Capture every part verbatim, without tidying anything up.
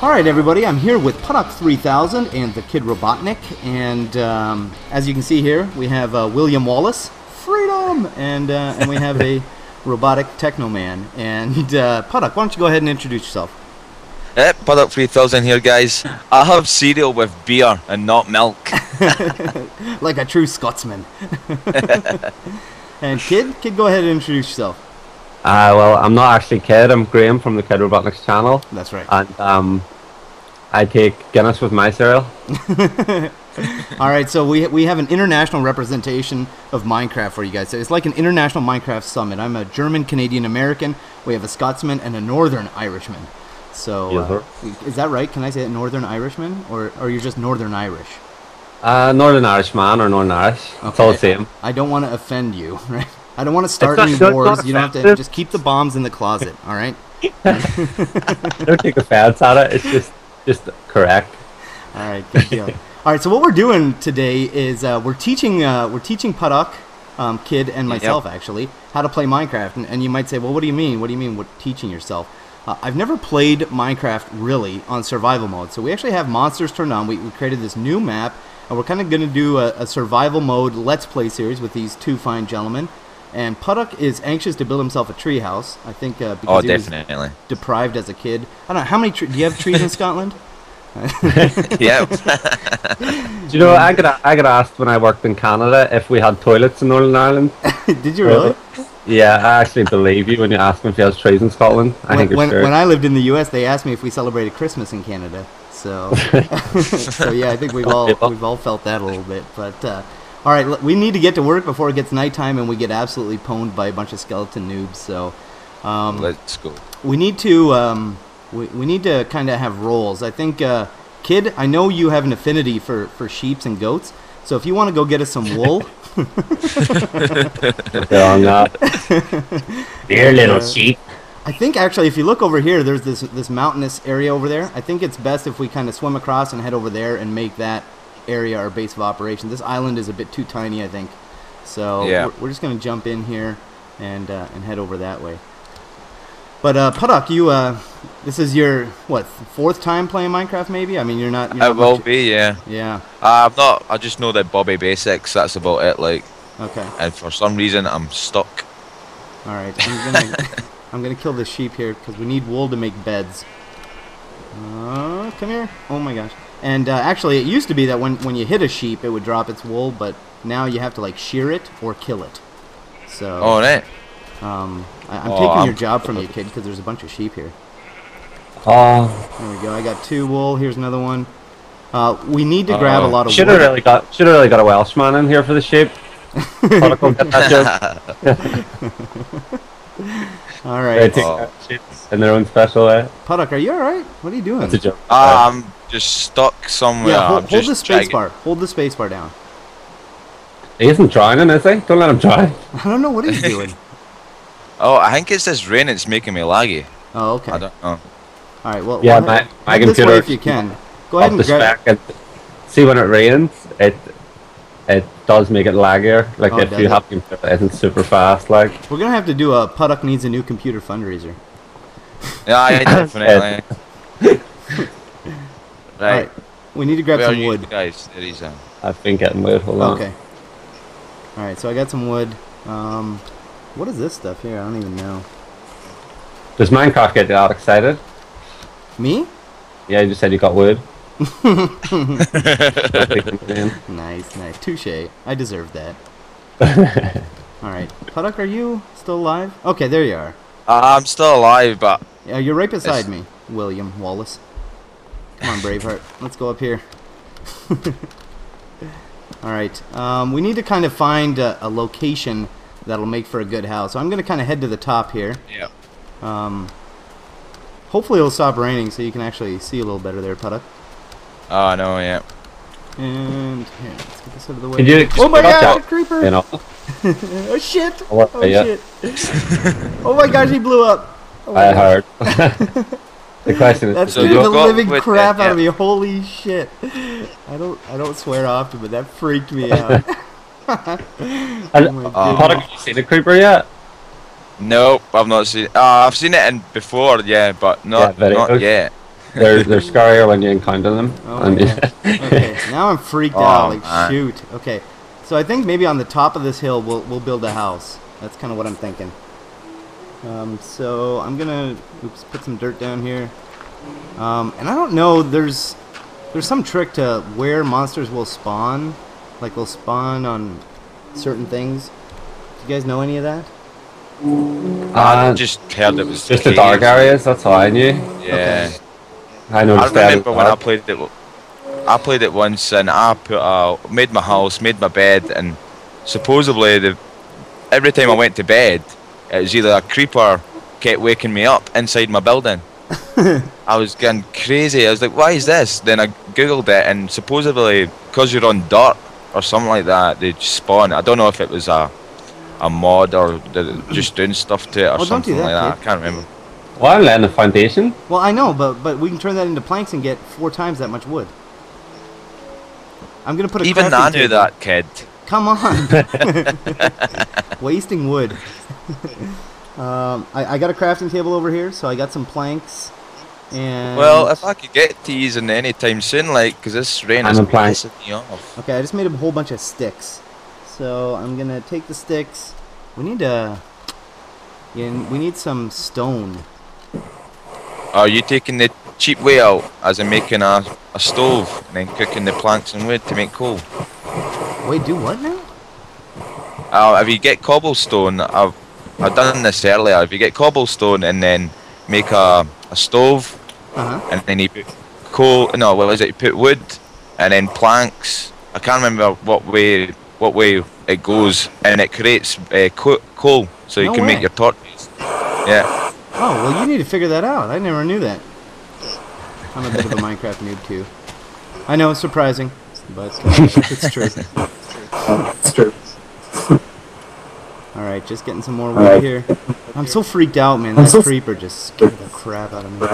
Alright everybody, I'm here with Puddock three thousand and the Kid Robotnik, and um, as you can see here, we have uh, William Wallace, freedom, and, uh, and we have a robotic technoman. And uh, Puddock, why don't you go ahead and introduce yourself? Hey, Puddock three thousand here guys. I have cereal with beer and not milk. Like a true Scotsman. And Kid, Kid, go ahead and introduce yourself. Uh, well, I'm not actually Kid, I'm Graham from the Kid Robotics channel. That's right. And um, I take Guinness with my cereal. Alright, so we, we have an international representation of Minecraft for you guys. So it's like an international Minecraft summit. I'm a German, Canadian, American. We have a Scotsman and a Northern Irishman. So, uh, yes, is that right? Can I say it, Northern Irishman? Or, or you're just Northern Irish? Uh, Northern Irishman or Northern Irish. Okay. It's all the same. I don't want to offend you, right? I don't want to start any wars. You don't have to. Just keep the bombs in the closet. All right. Don't take offense at it. It's just, just correct. All right. Good deal. All right. So what we're doing today is uh, we're teaching, uh, we're teaching Puddock, um, Kid, and myself yep. actually how to play Minecraft. And, and you might say, well, what do you mean? What do you mean? What teaching yourself? Uh, I've never played Minecraft really on survival mode. So we actually have monsters turned on. We, we created this new map, and we're kind of going to do a, a survival mode let's play series with these two fine gentlemen. And Puddock is anxious to build himself a tree house, I think, uh, because oh, he definitely. was deprived as a kid. I don't know, how many trees, do you have trees in Scotland? Yeah. You know, I got, I got asked when I worked in Canada if we had toilets in Northern Ireland. Did you really? Yeah, I actually believe you when you asked me if you had trees in Scotland. I when, think when, sure. when I lived in the U S, they asked me if we celebrated Christmas in Canada. So, so yeah, I think we've all, we've all felt that a little bit, but... Uh, All right, we need to get to work before it gets nighttime and we get absolutely pwned by a bunch of skeleton noobs. So, um, let's go. We need to um, we we need to kind of have roles. I think, uh, Kid, I know you have an affinity for for sheeps and goats. So if you want to go get us some wool, I'm not. Dear little sheep. I think actually, if you look over here, there's this this mountainous area over there. I think it's best if we kind of swim across and head over there and make that area our base of operations. This island is a bit too tiny, I think, so yeah. we're, we're just going to jump in here and uh, and head over that way. But uh, Puddock, you uh, this is your what fourth time playing Minecraft? Maybe I mean you're not. You're I not will much... be, yeah. Yeah. Uh, I'm not. I just know the Bobby basics. That's about it. Like. Okay. And for some reason, I'm stuck. All right. I'm gonna I'm gonna kill this sheep here because we need wool to make beds. Uh, come here. Oh my gosh. And uh, actually, it used to be that when, when you hit a sheep, it would drop its wool, but now you have to, like, shear it or kill it. So, oh, that. Um, I, I'm oh, taking I'm your job from you, Kid, because there's a bunch of sheep here. Oh. There we go. I got two wool. Here's another one. Uh, we need to grab uh, a lot of should've wool. Really got, should have really got a Welshman in here for the sheep. All right. Oh. In their own special way. Puddock, are you all right? What are you doing? That's a joke. Um, I'm just stuck somewhere. Yeah, hold, hold the space bar. Hold the space bar down. He isn't drowning, is he? Don't let him drown. I don't know what he's doing. Oh, I think it's this rain. It's making me laggy. Oh, okay. I don't know. All right. Well, yeah, my, my computer. If you can, go ahead and grab it. See, when it rains, it it does make it laggier. Like oh, if you have it isn't super fast. Like we're gonna have to do a Puddock needs a new computer fundraiser. Yeah, I definitely. Right. All right. We need to grab Where some wood. You guys, it is, uh, I've been getting wood. Hold on. Okay. All right. So I got some wood. Um, what is this stuff here? I don't even know. Does Minecraft get you all excited? Me? Yeah, you just said you got wood. Nice, nice. Touche. I deserve that. All right. Puddock, are you still alive? Okay, there you are. Uh, I'm still alive, but yeah, you're right beside it's... me, William Wallace. Come on, Braveheart. Let's go up here. All right. Um, we need to kind of find a, a location that'll make for a good house. So I'm going to kind of head to the top here. Yeah. Um, hopefully it'll stop raining so you can actually see a little better there, Puddock. Oh, no, yeah. And here, let's get this out of the way. You, oh, my God, a creeper. You know. Oh, shit. Oh, oh shit. Oh, my gosh, he blew up. Oh, I heard. The question is, that scared the living crap it, yeah. out of me. Holy shit! I don't, I don't swear often, but that freaked me out. Oh uh, Puddock, have you seen a creeper yet? Nope, I've not seen. Uh, I've seen it in before, yeah, but not, yeah, not yet. They're they're scarier when you encounter them. Oh, and yeah. Okay, now I'm freaked oh, out. Like man. shoot. Okay, so I think maybe on the top of this hill we'll we'll build a house. That's kind of what I'm thinking. Um, so I'm gonna oops put some dirt down here. Um, and I don't know. There's there's some trick to where monsters will spawn. Like they'll spawn on certain things. Do you guys know any of that? Uh, I just heard it was just the dark areas. That's all I knew. Yeah, okay. I know. I remember when I played it. I played it once, and I put uh, made my house, made my bed, and supposedly the every time I went to bed, it was either a creeper kept waking me up inside my building. I was going crazy. I was like, "Why is this?" Then I googled it, and supposedly because you're on dirt or something like that, they spawn. I don't know if it was a a mod or just doing stuff to it or well, something do that, like that. Kid. I can't remember. Well, I'm laying a foundation. Well, I know, but but we can turn that into planks and get four times that much wood. I'm gonna put a even I knew that, kid. Come on, wasting wood. um, I, I got a crafting table over here, so I got some planks. And well, if I could get to using any time soon, like, because this rain I'm is pissing me off. Okay, I just made a whole bunch of sticks. So I'm gonna take the sticks. We need a. Yeah, we need some stone. Are you taking the cheap way out, as in making a a stove and then cooking the planks and wood to make coal? Wait, do what now? Uh, if you get cobblestone, I've I've done this earlier. If you get cobblestone and then make a a stove, uh-huh. and then you put coal. No, what was it? You put wood and then planks. I can't remember what way. What way it goes, and it creates uh, co coal, so you no can way. make your torches. Yeah. Oh well, you need to figure that out. I never knew that. I'm a bit of a Minecraft noob too. I know it's surprising, but uh, it's true. It's true. All right, just getting some more wood right. here. I'm so freaked out, man. That creeper just scared the crap out of me.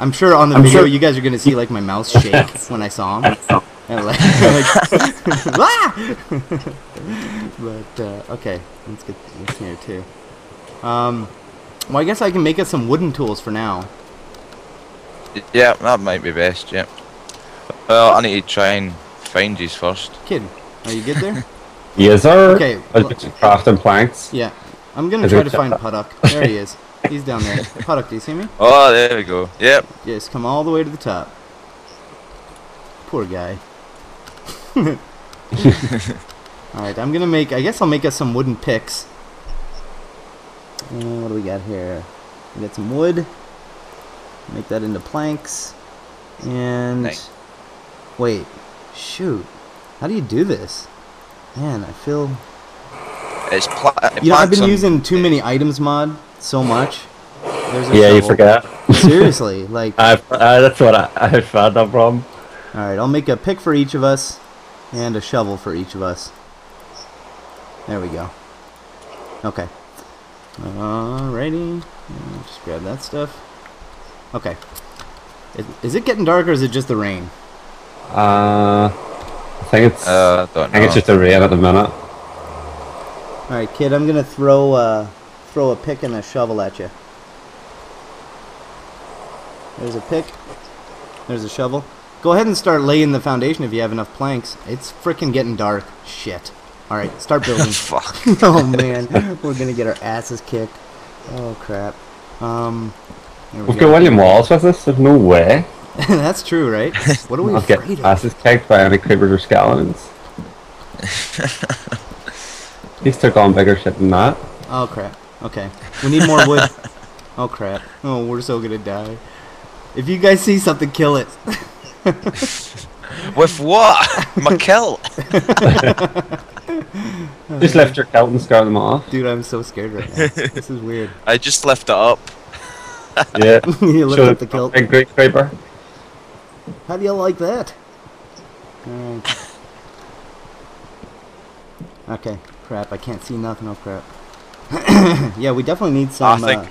I'm sure on the I'm video sure. you guys are gonna see like my mouth shake when I saw him. And like, but uh, okay, let's get this here too. Um, well, I guess I can make us some wooden tools for now. Yeah, that might be best. Yeah. Well, I need to try and find these first. Kid, are you good there? Yes, sir. Okay. Crafting planks. Yeah, I'm gonna try to find Puddock. There he is. He's down there. Puddock, do you see me? Oh, there we go. Yep. Yes, come all the way to the top. Poor guy. Alright, I'm gonna make, I guess I'll make us some wooden picks. And what do we got here? We got some wood. Make that into planks. And. Nice. Wait. Shoot. How do you do this? Man, I feel. It's pl you know, I've been using too many items mod so much. There's a yeah, you forgot. Seriously, like. I've, uh, that's what I, I found that problem. Alright, I'll make a pick for each of us, and a shovel for each of us. There we go. Okay. Alrighty. Just grab that stuff. Okay. Is, is it getting dark, or is it just the rain? Uh, I think it's, uh, I think it's just the rain at the minute. Alright, kid, I'm going to throw a, throw a pick and a shovel at you. There's a pick. There's a shovel. Go ahead and start laying the foundation if you have enough planks. It's freaking getting dark. Shit. All right, start building. Fuck. Oh man, we're gonna get our asses kicked. Oh crap. Um. We We've go. got William Wallace with us. There's no way. That's true, right? What are we afraid of? I'll get asses kicked by any creepers or skeletons. These took on bigger shit than that. Oh crap. Okay, we need more wood. Oh crap. Oh, we're so gonna die. If you guys see something, kill it. With what? My kilt. Just left your kilt and scarred them off. Dude, I'm so scared right now. This is weird. I just left it up. Yeah. You lifted up the kilt. Big great creeper. How do you like that? Right. Okay. Crap. I can't see nothing. Oh crap. Yeah, we definitely need some. I think. Uh,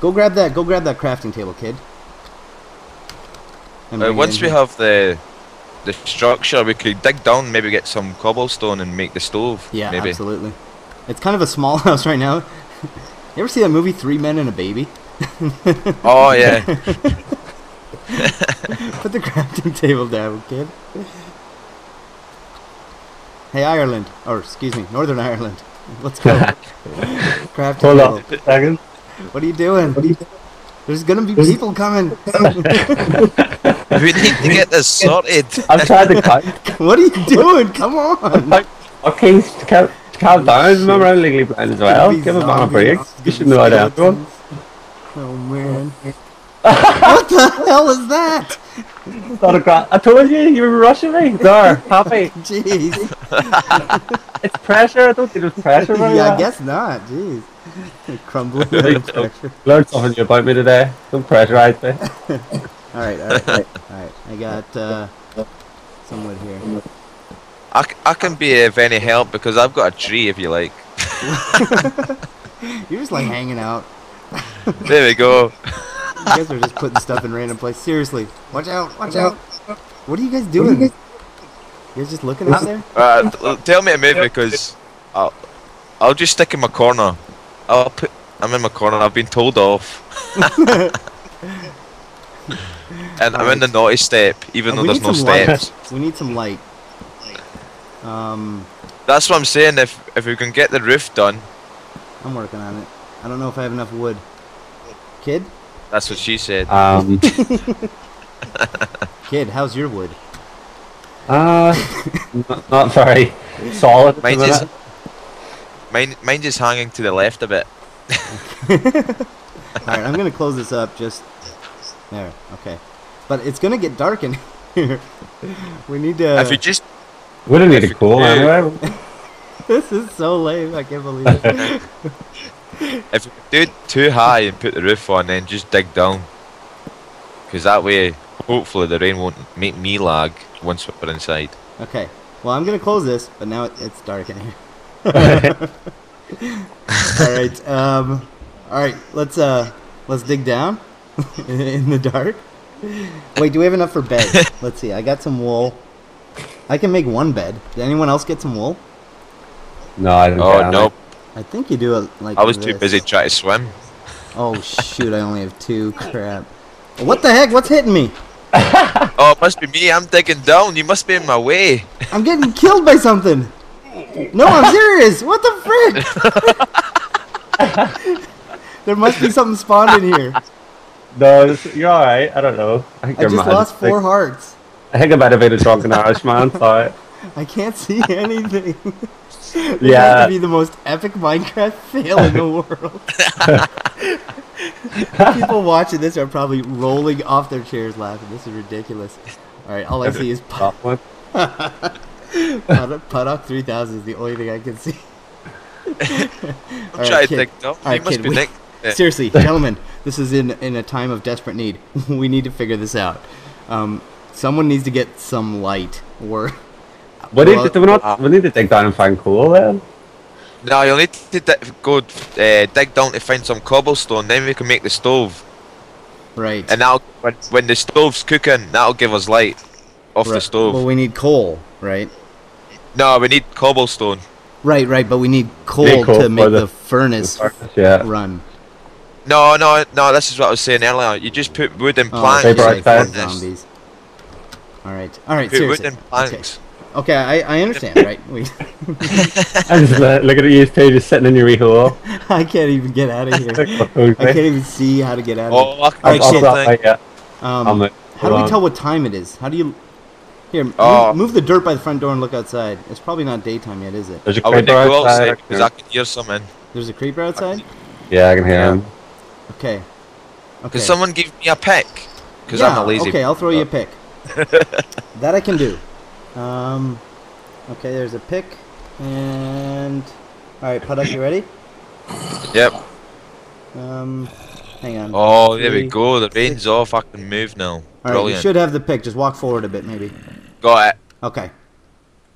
go grab that. Go grab that crafting table, kid. Uh, once we have the the structure, we could dig down, maybe get some cobblestone and make the stove. Yeah, maybe. Absolutely. It's kind of a small house right now. You ever see that movie Three Men and a Baby? Oh yeah. Put the crafting table down, kid. Hey, Ireland. Or, excuse me, Northern Ireland. Let's go. Crafting Hold table. Hold on a second. What are you doing? What are you doing? There's gonna be people coming. We need to get this sorted. I'm trying to count. What are you doing? Come on. Like, okay, calm, calm down. Remember, I'm legally blind as well. Give a man a break. You should know that. Oh man. What the hell is that? It's not a gra- I told you, you were rushing me. There, happy. Jeez. It's pressure. I don't think it's pressure. Right yeah, now. I guess not. Jeez. Crumbling. Learn something new about me today. Don't pressurize me. Alright, alright, alright. Right. I got uh, some wood here. I, c I can be of any help because I've got a tree if you like. You're just like hanging out. There we go. You guys are just putting stuff in random places. Seriously. Watch out, watch out. What are you guys doing? You guys just looking out there? Uh, tell me to move because I'll, I'll just stick in my corner. I'll put, I'm in my corner, I've been told off. And I'm in the naughty step, even though there's no steps. We need some light. Um, That's what I'm saying, if if we can get the roof done. I'm working on it. I don't know if I have enough wood. Kid? That's what she said. Um. Kid, how's your wood? Uh, not, not very solid. Mine is, mine, mine is hanging to the left a bit. Alright, I'm going to close this up just... There, okay. But it's going to get dark in here. We need to... If you just... We don't need a coal anyway. This is so lame, I can't believe it. If you do it too high and put the roof on, then just dig down. Because that way, hopefully the rain won't make me lag once we're inside. Okay. Well, I'm going to close this, but now it's dark in here. Alright, um... Alright, let's, uh... Let's dig down. In the dark. Wait, do we have enough for bed? Let's see. I got some wool. I can make one bed. Did anyone else get some wool? No, I didn't. Oh no. It. I think you do a like. I was this. too busy trying to swim. Oh shoot! I only have two. Crap. What the heck? What's hitting me? Oh, it must be me. I'm digging down. You must be in my way. I'm getting killed by something. No, I'm serious. What the frick? There must be something spawned in here. No, you're alright, I don't know. I, think I just mad. lost four I, hearts. I think I might have been a drunken Irishman, sorry. I can't see anything. This yeah. This to be the most epic Minecraft fail in the world. People watching this are probably rolling off their chairs laughing. This is ridiculous. Alright, all I see is Puddock. Puddock three thousand is the only thing I can see. I'm right, trying kid. to think, no, right, must kid, be Nick. Seriously, gentlemen, this is in in a time of desperate need. We need to figure this out. Um, someone needs to get some light, or we well, need to, we not, we need to dig down and find coal then. No, you'll need to di go uh, dig down to find some cobblestone. Then we can make the stove. Right. And now, when, when the stove's cooking, that'll give us light off right. the stove. Well, we need coal, right? No, we need cobblestone. Right, right, but we need coal, we need coal to make the, the furnace, the furnace yeah. run. No, no, no, this is what I was saying earlier. You just put wood and planks. Oh, like zombies. Alright, alright, seriously. Wood and planks. Okay, okay I, I understand, right? We I just uh, look at you two just sitting in your wee hole. I can't even get out of here. I can't even see how to get out of here. Oh, alright, shit. Um, how do we tell what time it is? How do you... Here, oh. move, move the dirt by the front door and look outside. It's probably not daytime yet, is it? There's a creeper I would go outside, because I can hear something. There's a creeper outside? Yeah, I can hear yeah. him. Okay. Okay. Can someone give me a pick? Because yeah, I'm a lazy. Okay, I'll throw you a pick. That I can do. Um, okay, there's a pick. And... Alright, Puddock, you ready? Yep. Um, hang on. Oh, there Three, we go. The rain's off. I can move now. Alright, Brilliant. You should have the pick. Just walk forward a bit, maybe. Got it. Okay.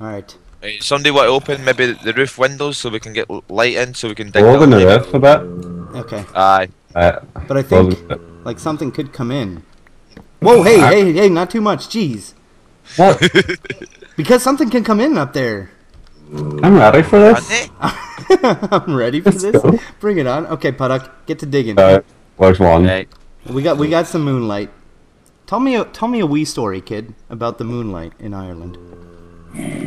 Alright. Hey, somebody want to open maybe the roof windows so we can get light in so we can dig Open the roof a bit. Okay. Aye. Uh, but I think, like, something could come in. Whoa, hey, hey, hey, not too much, jeez. What? Because something can come in up there. I'm ready for this. I'm ready for Let's this. Go. Bring it on. Okay, Puddock, get to digging. Uh, where's one? Right. We got we got some moonlight. Tell me a tell me a wee story, kid, about the moonlight in Ireland.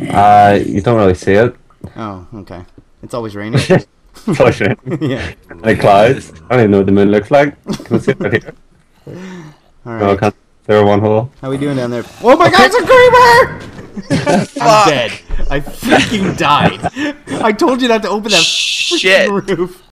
Uh, you don't really see it. Oh, okay. It's always raining. It's always raining. Yeah. Like clouds. I don't even know what the moon looks like. Can we see it right here? All right. Oh, can't there are one hole. How we doing down there? Oh my God, it's a creeper! I'm dead. I freaking died. I told you not to open that freaking roof.